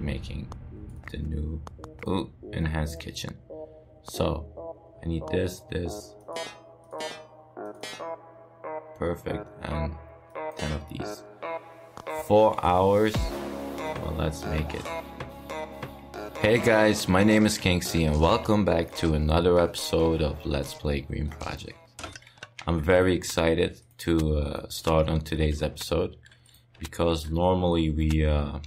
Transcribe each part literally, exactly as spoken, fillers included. making the new ooh, enhanced kitchen. So I need this, this, perfect, and ten of these. Four hours. Well, let's make it. Hey guys, my name is KingC and welcome back to another episode of Let's Play Green Project. I'm very excited to uh, start on today's episode because normally we uh,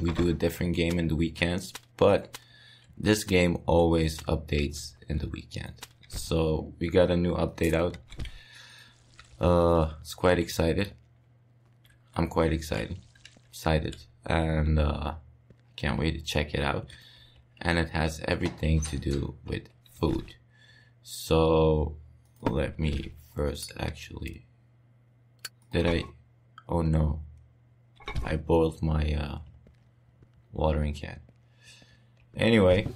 we do a different game in the weekends, but this game always updates in the weekend. So we got a new update out. Uh, it's quite excited. I'm quite excited, excited, and uh, can't wait to check it out. And it has everything to do with food. So let me first actually. Did I? Oh no! I boiled my uh, watering can. Anyway,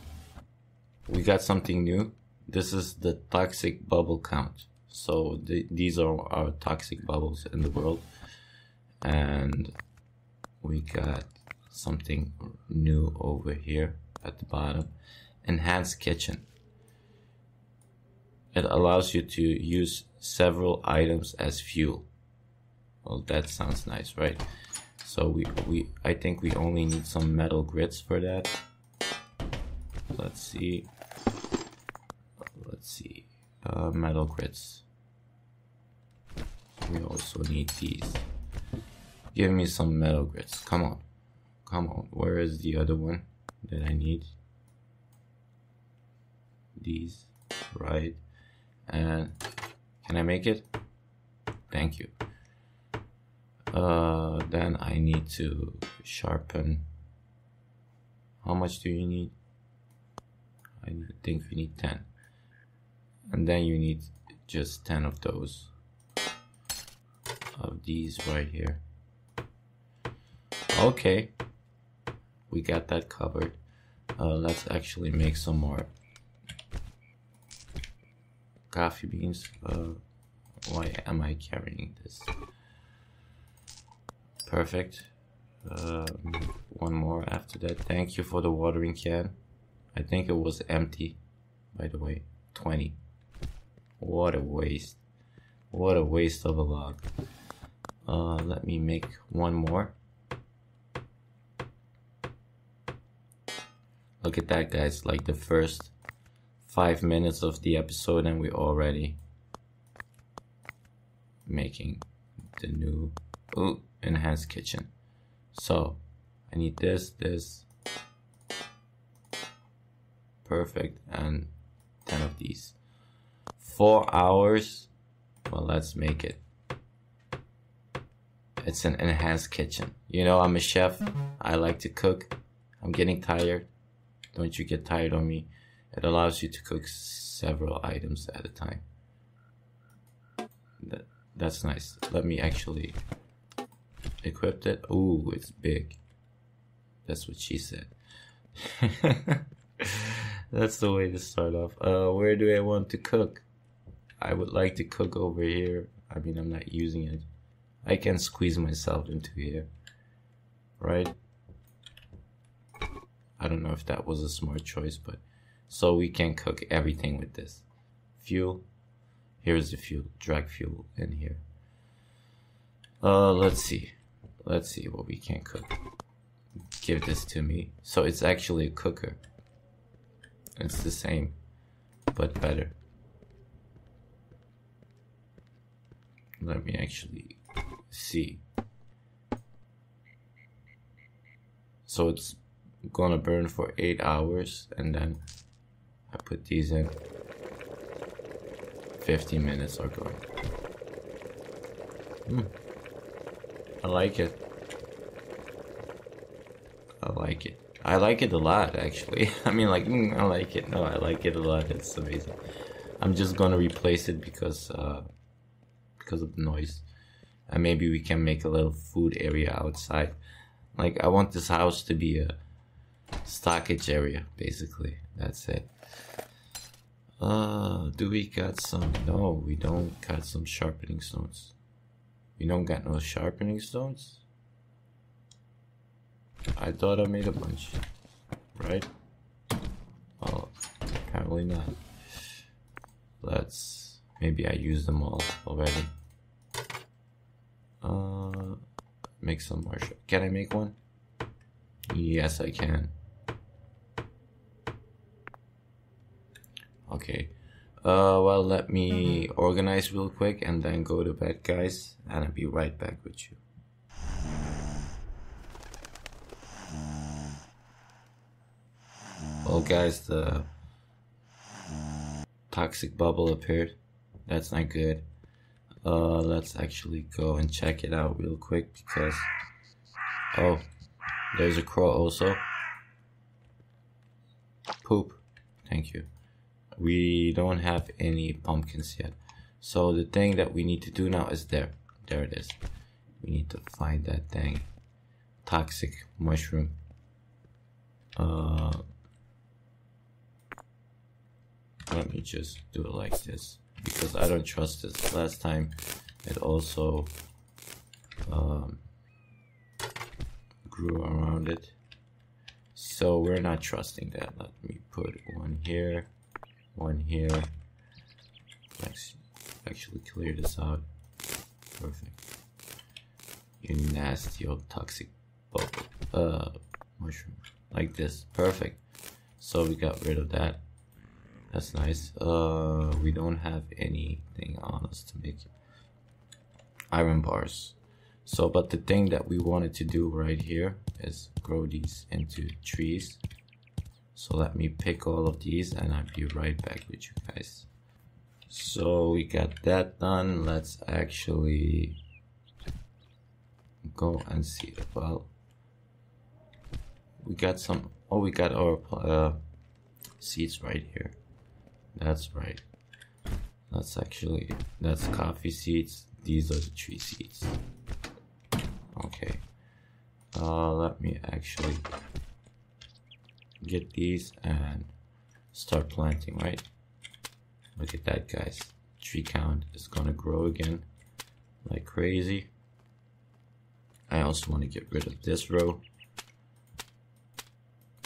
we got something new. This is the toxic bubble count. So th these are our toxic bubbles in the world. And we got something new over here at the bottom. Enhanced kitchen. It allows you to use several items as fuel. Well, that sounds nice, right? So we, we I think we only need some metal grits for that. Let's see. Let's see. Uh, metal grits. We also need these. Give me some metal grits. Come on. Come on. Where is the other one that I need? These. Right. And can I make it? Thank you. Uh, then I need to sharpen. How much do you need? I think we need ten. And then you need just ten of those. Of these right here. Okay, we got that covered. Uh, let's actually make some more coffee beans. Uh, why am I carrying this? Perfect. Uh, one more after that. Thank you for the watering can. I think it was empty, by the way. twenty. What a waste. What a waste of a log. Uh, let me make one more. Look at that, guys, like the first five minutes of the episode and we're already making the new ooh, enhanced kitchen. So I need this, this, perfect, and ten of these. Four hours. Well, let's make it. It's an enhanced kitchen. You know, I'm a chef. I like to cook. I'm getting tired. Don't you get tired on me? It allows you to cook several items at a time. That, that's nice. Let me actually equip it. Ooh, it's big. That's what she said. That's the way to start off. Uh, where do I want to cook? I would like to cook over here. I mean, I'm not using it. I can squeeze myself into here. Right? I don't know if that was a smart choice, but so we can cook everything with this. Fuel. Here's the fuel. Drag fuel in here. Uh, let's see. Let's see what we can cook. Give this to me. So it's actually a cooker. It's the same, but better. Let me actually see. So it's gonna burn for eight hours, and then I put these in. Fifteen minutes are going. mm. I like it. I like it I like it a lot, actually. I mean, like, mm, I like it. No, I like it a lot. It's amazing. I'm just gonna replace it because uh, because of the noise, and maybe we can make a little food area outside. Like, I want this house to be a stockage area, basically. That's it. Uh, do we got some? No, we don't got some sharpening stones. We don't got no sharpening stones. I thought I made a bunch, right? Well, apparently not. Let's, maybe I used them all already. Uh, make some more. Can I make one? Yes, I can. Okay. Uh, well, let me organize real quick and then go to bed, guys, and I'll be right back with you. Well, guys, the toxic bubble appeared. That's not good. Uh, let's actually go and check it out real quick because... Oh, there's a crow also. Poop. Thank you. We don't have any pumpkins yet. So the thing that we need to do now is there. There it is. We need to find that thing. Toxic mushroom. Uh, let me just do it like this. Because I don't trust this. Last time it also um, grew around it. So we're not trusting that. Let me put one here. One here. Let's actually clear this out. Perfect. You nasty old toxic bubble, uh, mushroom. Like this. Perfect. So we got rid of that. That's nice. Uh, we don't have anything on us to make iron bars. So, but the thing that we wanted to do right here is grow these into trees. So let me pick all of these and I'll be right back with you guys. So we got that done. Let's actually go and see. Well, we got some, oh, we got our uh, seeds right here. That's right. That's actually, that's coffee seeds. These are the tree seeds. Okay. Uh, let me actually get these and start planting, right? Look at that, guys. Tree count is gonna grow again like crazy. I also want to get rid of this row.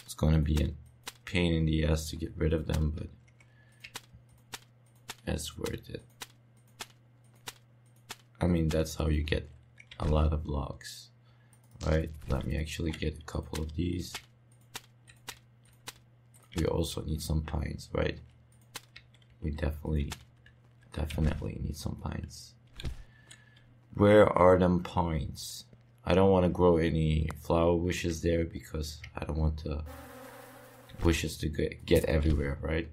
It's gonna be a pain in the ass to get rid of them, but it's worth it. I mean, that's how you get a lot of logs, right? Let me actually get a couple of these. We also need some pines, right? We definitely, definitely need some pines. Where are them pines? I don't want to grow any flower bushes there because I don't want the bushes to get, get everywhere, right?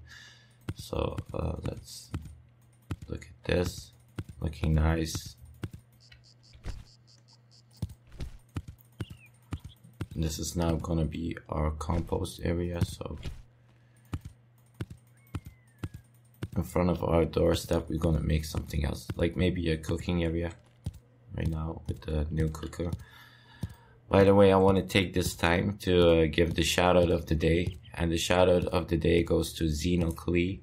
So uh, let's look at this. Looking nice. And this is now gonna be our compost area, so in front of our doorstep we're gonna make something else, like maybe a cooking area right now with the new cooker. By the way, I want to take this time to uh, give the shout out of the day, and the shout out of the day goes to Xeno Klee.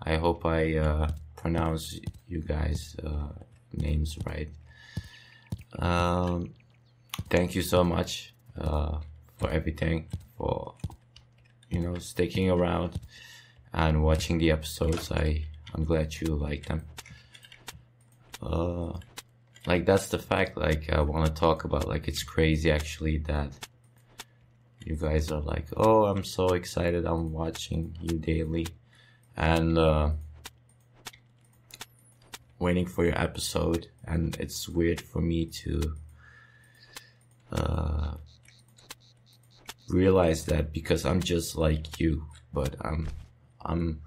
I hope I uh, pronounce you guys uh, names right. Um, thank you so much uh, for everything, for, you know, sticking around and watching the episodes. I, I'm glad you like them. Uh, Like, that's the fact, like, I want to talk about, like, it's crazy, actually, that you guys are like, oh, I'm so excited, I'm watching you daily, and, uh, waiting for your episode, and it's weird for me to, uh, realize that, because I'm just like you, but I'm, I'm,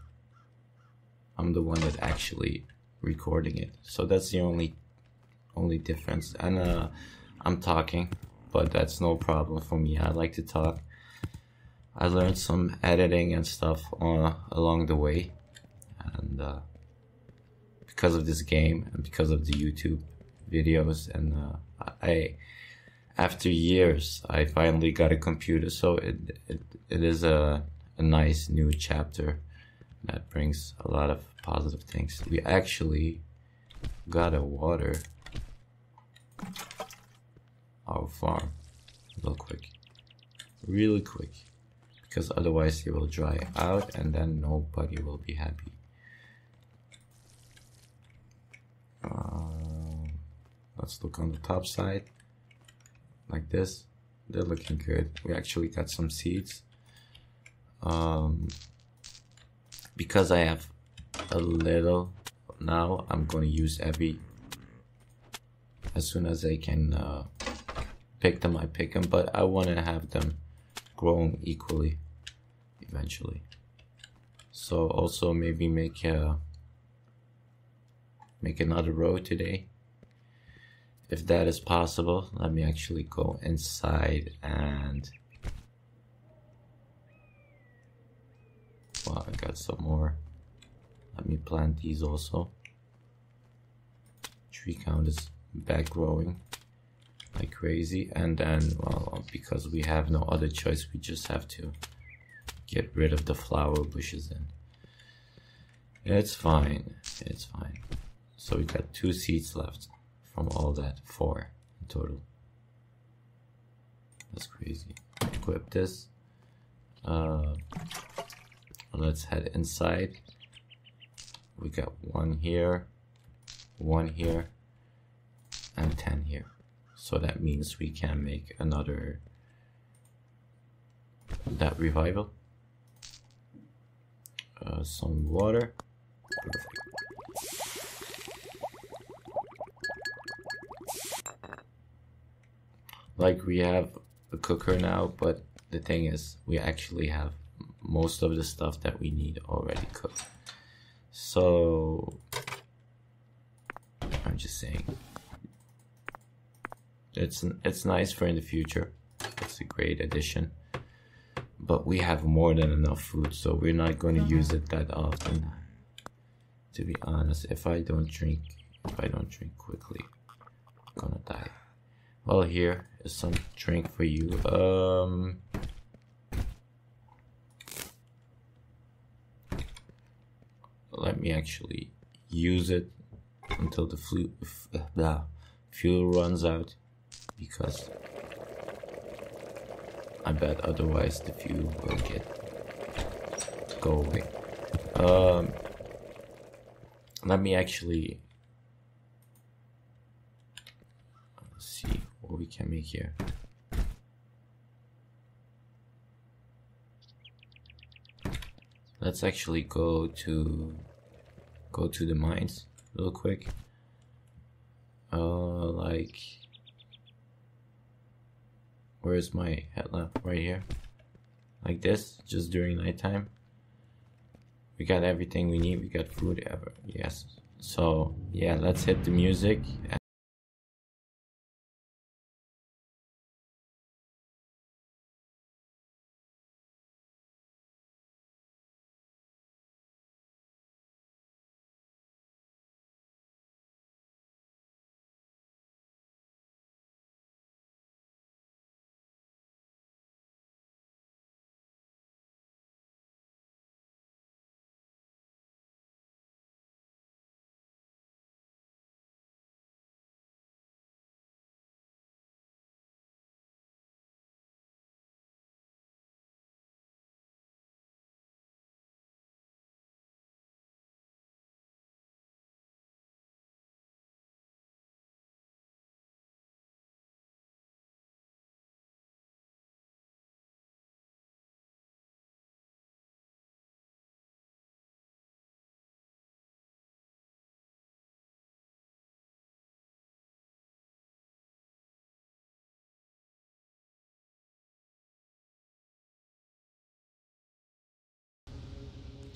I'm the one that actually recording it, so that's the only only difference. And uh, I'm talking, but that's no problem for me. I like to talk. I learned some editing and stuff uh, along the way, and uh, because of this game and because of the YouTube videos, and uh, I, after years, I finally got a computer, so it it, it is a, a nice new chapter that brings a lot of positive things. We actually got a water our farm real quick. really quick, because otherwise they will dry out and then nobody will be happy. Uh, let's look on the top side like this. They're looking good. We actually got some seeds. Um, because I have a little now, I'm gonna use every as soon as I can uh, pick them. I pick them, but I want to have them grown equally eventually. So also maybe make a make another row today, if that is possible. Let me actually go inside and wow, I got some more. Let me plant these also. Tree count is back growing like crazy, and then well, because we have no other choice, we just have to get rid of the flower bushes. And it's fine, it's fine. So we got two seeds left from all that, four in total. That's crazy. Equip this. Uh, let's head inside. We got one here, one here, and ten here. So that means we can make another that revival. Uh, some water. Perfect. Like, we have a cooker now, but the thing is we actually have most of the stuff that we need already cooked. So I'm just saying, it's it's nice for in the future. It's a great addition, but we have more than enough food, so we're not going to use it that often, to be honest. If I don't drink, if I don't drink quickly, I'm gonna die. Well, here is some drink for you. Um. Let me actually use it until the fuel, the fuel runs out, because I bet otherwise the fuel will get go away. Um, let me actually see what we can make here. Let's actually go to go to the mines real quick. Uh, like, where is my headlamp? Right here, like this. Just during nighttime, we got everything we need. We got food ever. Yes. So yeah, let's hit the music. And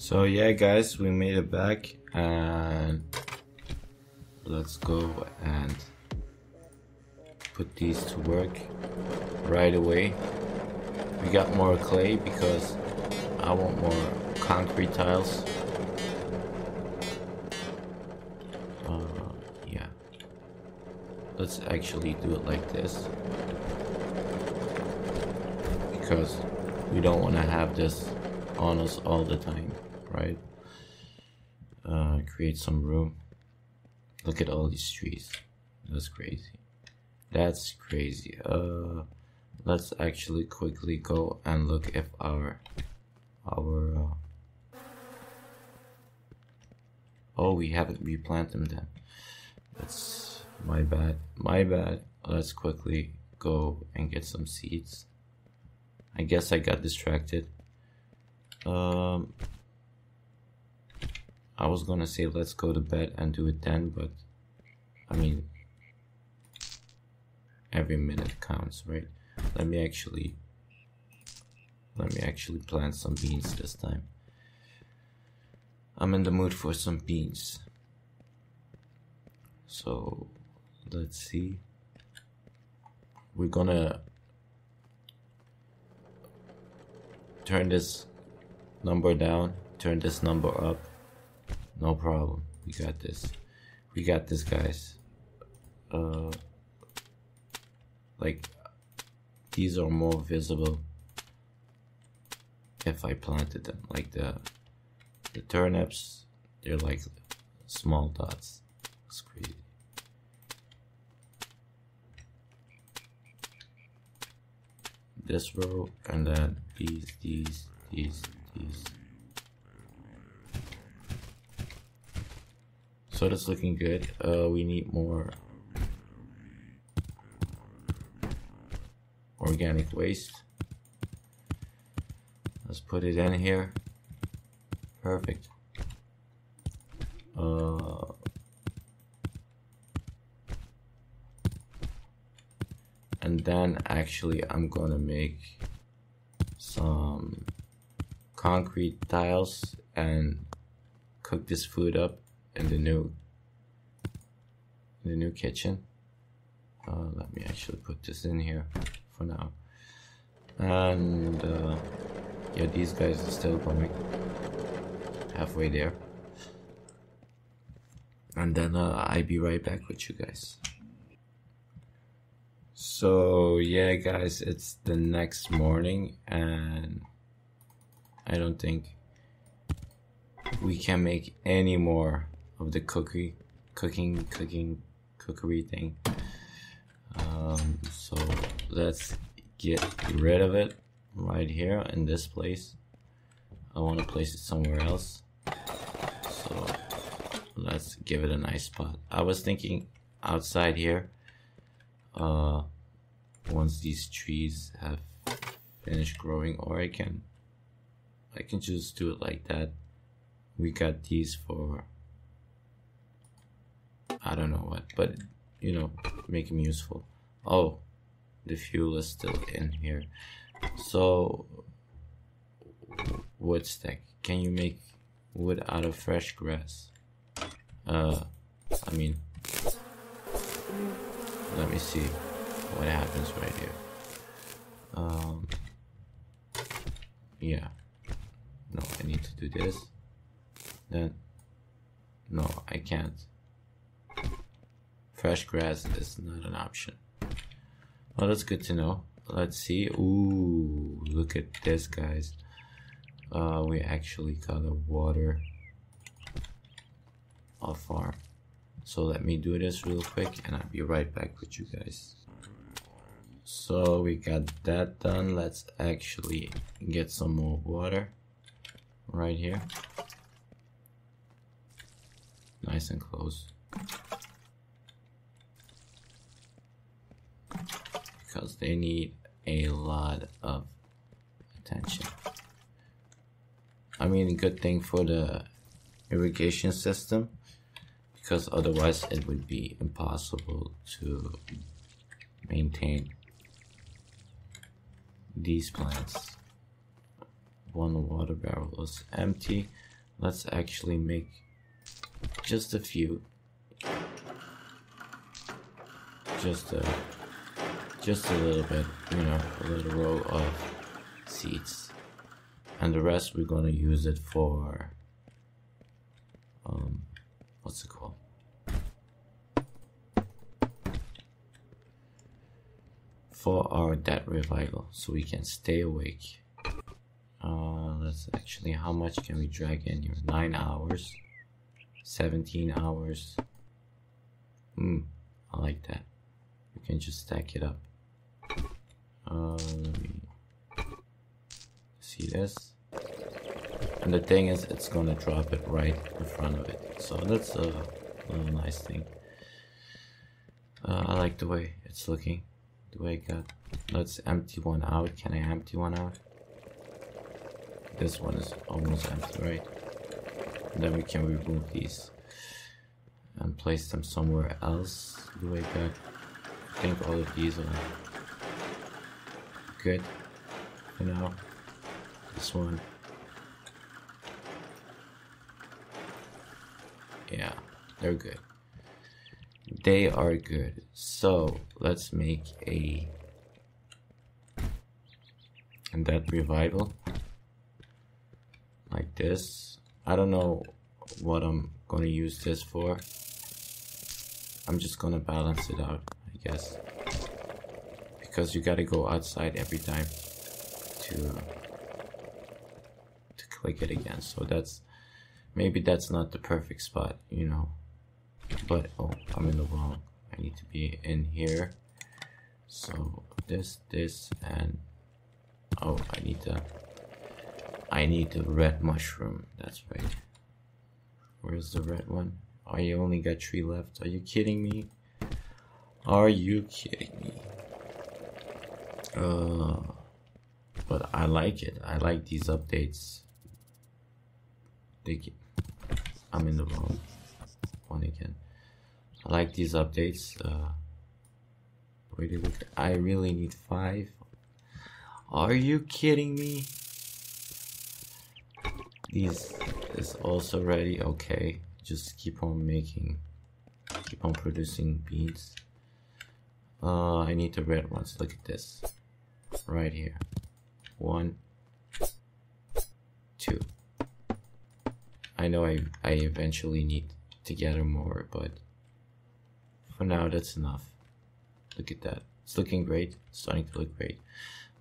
so yeah guys, we made it back, and let's go and put these to work right away. We got more clay because I want more concrete tiles. Uh, yeah, let's actually do it like this, because we don't want to have this on us all the time, right? Uh, create some room. Look at all these trees. That's crazy. That's crazy. Uh, Let's actually quickly go and look if our our uh... oh, we haven't replanted them then. That's my bad. My bad. Let's quickly go and get some seeds. I guess I got distracted. Um, I was gonna say let's go to bed and do it then, but I mean every minute counts, right? Let me actually let me actually plant some beans this time. I'm in the mood for some beans. So let's see. We're gonna turn this number down, turn this number up. No problem. We got this. We got this, guys. Uh, like, these are more visible if I planted them. Like the the turnips, they're like small dots. It's crazy. This row and then these, these, these, these. So that's looking good. Uh, we need more organic waste. Let's put it in here. Perfect. Uh, and then actually I'm gonna make some concrete tiles and cook this food up in the new in the new kitchen. Uh, let me actually put this in here for now. And uh, yeah, these guys are still going halfway there, and then uh, I'll be right back with you guys. So yeah guys, it's the next morning and I don't think we can make any more of the cookie, cooking, cooking, cookery thing. Um, so let's get rid of it right here in this place. I want to place it somewhere else. So let's give it a nice spot. I was thinking outside here. Uh, once these trees have finished growing, or I can, I can just do it like that. We got these for, I don't know what, but, you know, make them useful. Oh, the fuel is still in here. So, wood stack. Can you make wood out of fresh grass? Uh, I mean, let me see what happens right here. Um, yeah. No, I need to do this. Then, no, I can't. Fresh grass is not an option. Well, that's good to know. Let's see. Ooh, look at this, guys. Uh, we actually got a water off farm. So let me do this real quick and I'll be right back with you guys. So we got that done. Let's actually get some more water right here. Nice and close, because they need a lot of attention. I mean, good thing for the irrigation system, because otherwise it would be impossible to maintain these plants. One water barrel is empty. Let's actually make just a few, just a, just a little bit, you know, a little row of seeds, and the rest we're gonna use it for, um, what's it called? For our debt revival, so we can stay awake. Uh, let's actually, how much can we drag in here? Nine hours. seventeen hours. Hmm, I like that. You can just stack it up. Um, see this? And the thing is, it's gonna drop it right in front of it. So that's a little nice thing. Uh, I like the way it's looking. The way it got. Let's empty one out. Can I empty one out? This one is almost empty, right? And then we can remove these and place them somewhere else. The way it got. I think all of these are good for now. This one. Yeah, they're good. They are good. So let's make a and that revival like this. I don't know what I'm gonna use this for. I'm just gonna balance it out, I guess, because you gotta go outside every time to to click it again. So that's maybe that's not the perfect spot, you know. But oh, I'm in the wrong. I need to be in here. So this, this, and oh, I need the I need the red mushroom. That's right. Where's the red one? Oh, I only got three left. Are you kidding me? Are you kidding me? Uh, but I like it. I like these updates. I'm in the wrong one again. I like these updates. Uh, where do we, I really need five. Are you kidding me? These is also ready. Okay, just keep on making, keep on producing beans. Uh, I need the red ones. Look at this, right here. One, two. I know I, I eventually need to gather more, but for now that's enough. Look at that. It's looking great. It's starting to look great.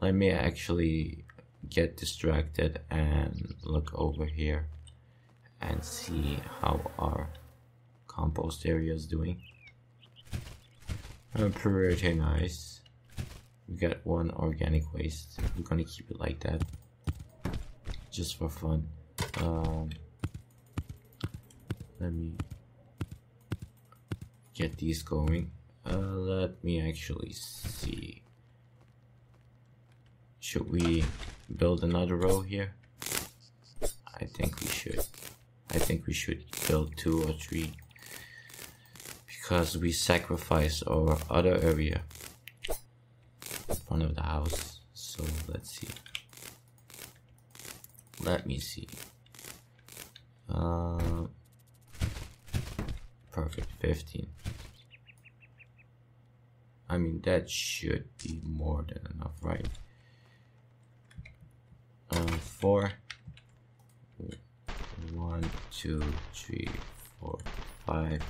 Let me actually get distracted and look over here and see how our compost area is doing. Uh, pretty nice. We got one organic waste. We're gonna keep it like that just for fun. Um, Let me get these going. Uh, let me actually see. Should we build another row here? I think we should. I think we should build two or three, because we sacrificed our other area in front of the house. So let's see. Let me see. Uh, Perfect, fifteen. I mean, that should be more than enough, right? Uh, four, one, two, three, four, five.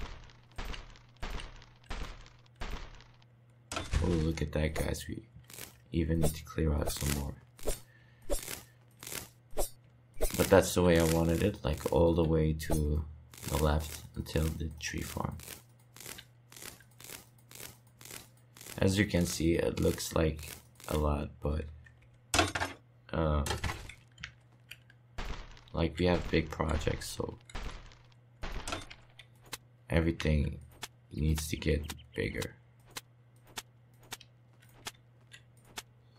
Oh, look at that, guys. We even need to clear out some more. But that's the way I wanted it, like all the way to the left until the tree farm. As you can see, it looks like a lot, but uh, like we have big projects, so everything needs to get bigger.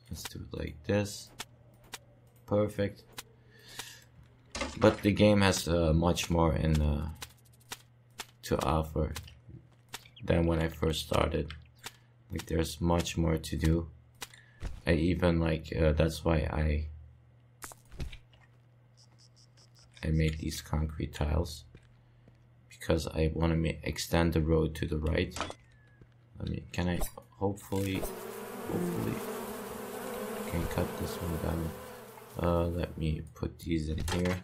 Let's do it like this. Perfect. But the game has uh, much more in uh, to offer than when I first started. Like, there's much more to do. I even like uh, that's why I I make these concrete tiles, because I want to extend the road to the right. Let me. Can I? Hopefully, hopefully, I can cut this one down. Uh, let me put these in here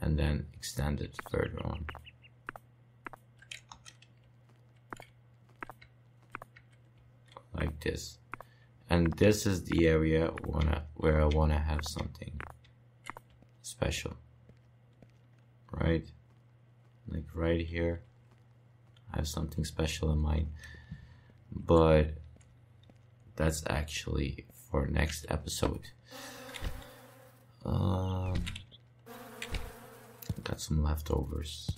and then extend it further on. Like this. And this is the area wanna, where I want to have something special. Right? Like right here, I have something special in mind. But that's actually for next episode. Um, got some leftovers.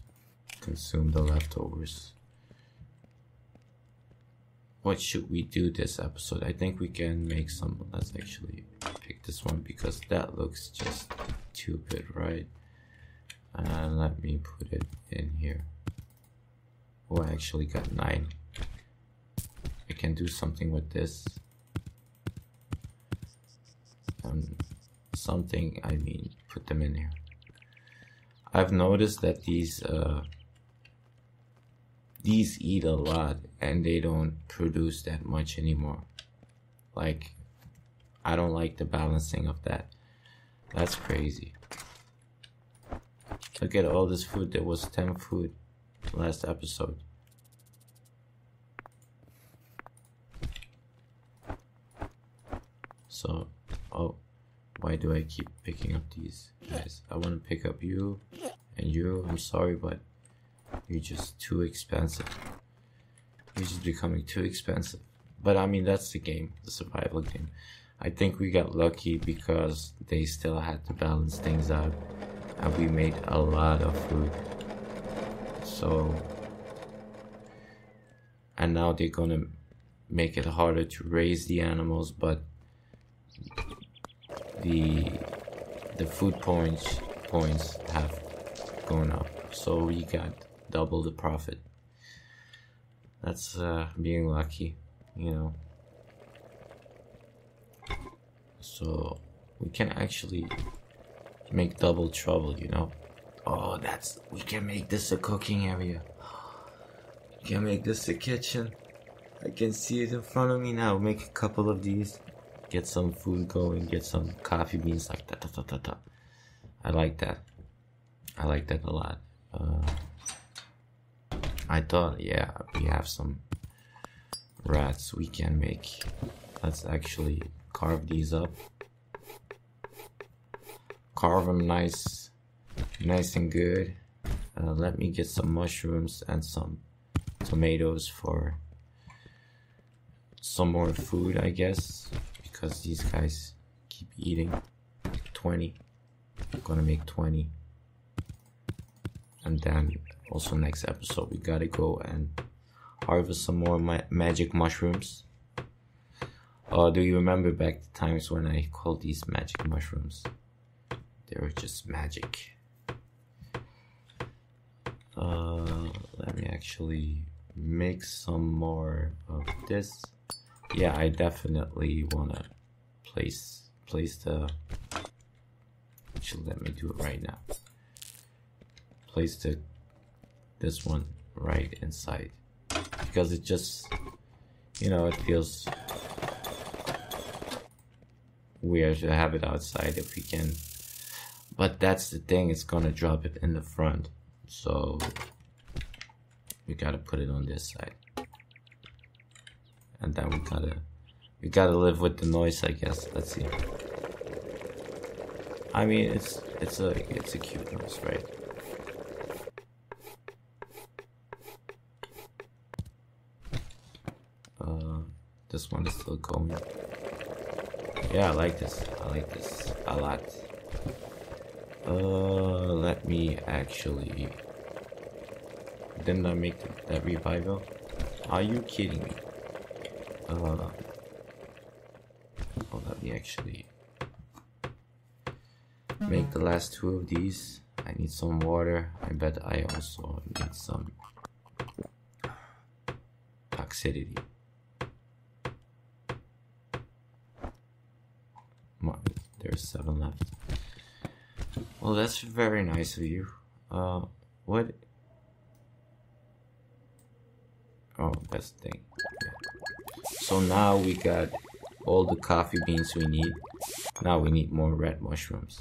Consume the leftovers. What should we do this episode? I think we can make some. Let's actually pick this one because that looks just stupid, right? And uh, let me put it in here. Oh, I actually got nine. I can do something with this. Um, something, I mean, put them in here. I've noticed that these uh, these eat a lot and they don't produce that much anymore. Like, I don't like the balancing of that. That's crazy. Look at all this food. There was ten food last episode. So, oh, why do I keep picking up these guys? I want to pick up you and you. I'm sorry, but you're just too expensive. You're just becoming too expensive. But I mean, that's the game, the survival game. I think we got lucky because they still had to balance things out. And we made a lot of food. So, and now they're gonna make it harder to raise the animals, but the the food points points have gone up, so we got double the profit. That's uh, being lucky, you know. So we can actually make double trouble, you know. Oh, that's, we can make this a cooking area. We can make this a kitchen. I can see it in front of me now. Make a couple of these, get some food going, get some coffee beans, like that. Ta, ta, ta, ta. I like that. I like that a lot. Uh, I thought, yeah, we have some rats. We can make, let's actually carve these up. Carve them nice, nice and good. Uh, let me get some mushrooms and some tomatoes for some more food, I guess, because these guys keep eating. twenty. I'm gonna make twenty. And then also next episode we gotta go and harvest some more ma magic mushrooms. Oh, uh, do you remember back the times when I called these magic mushrooms? They were just magic. Uh, let me actually make some more of this. Yeah, I definitely wanna place place the. Actually, let me do it right now. Place the this one right inside because it just, you know, it feels weird to have it outside if we can. But that's the thing, it's gonna drop it in the front. So we gotta put it on this side. And then we gotta we gotta live with the noise, I guess. Let's see. I mean, it's it's a it's a cute noise, right? Uh this one is still going. Yeah, I like this. I like this a lot. Uh, let me actually. Didn't I make that, that revival? Are you kidding me? Uh, oh, let me actually make the last two of these. I need some water. I bet I also need some toxicity. There's seven left. Well, that's very nice of you. Uh, what? Oh, that's the thing. Yeah. So now we got all the coffee beans we need. Now we need more red mushrooms.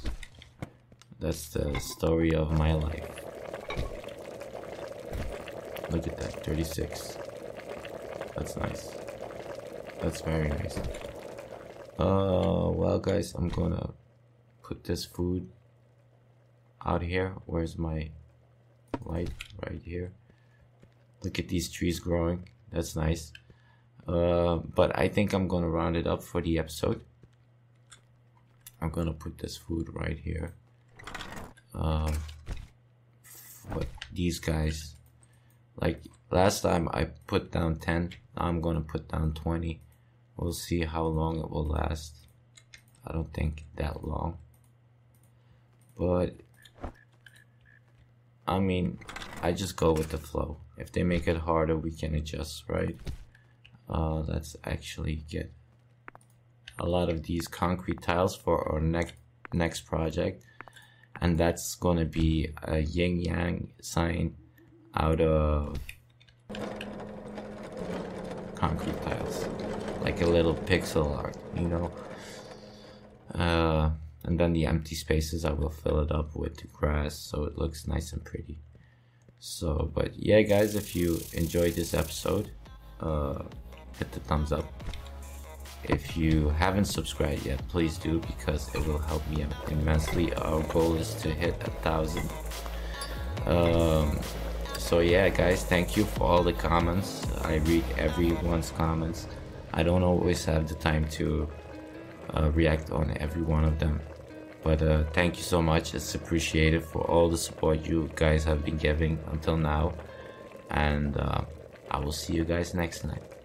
That's the story of my life. Look at that, thirty-six. That's nice. That's very nice. Uh, well, guys, I'm gonna put this food out here. Where's my light? Right here. Look at these trees growing. That's nice. Uh, but I think I'm gonna round it up for the episode. I'm gonna put this food right here. Um, for these guys, like last time I put down ten, I'm gonna put down twenty. We'll see how long it will last. I don't think that long, but I mean, I just go with the flow. If they make it harder, we can adjust, right? Uh, let's actually get a lot of these concrete tiles for our next next project, and that's gonna be a yin yang sign out of concrete tiles, like a little pixel art, you know. Uh, and then the empty spaces, I will fill it up with the grass so it looks nice and pretty. So, but yeah, guys, if you enjoyed this episode, uh, hit the thumbs up. If you haven't subscribed yet, please do, because it will help me immensely. Our goal is to hit a thousand. Um, so yeah, guys, thank you for all the comments. I read everyone's comments. I don't always have the time to uh, react on every one of them, but uh, thank you so much. It's appreciated for all the support you guys have been giving until now, and uh, I will see you guys next time.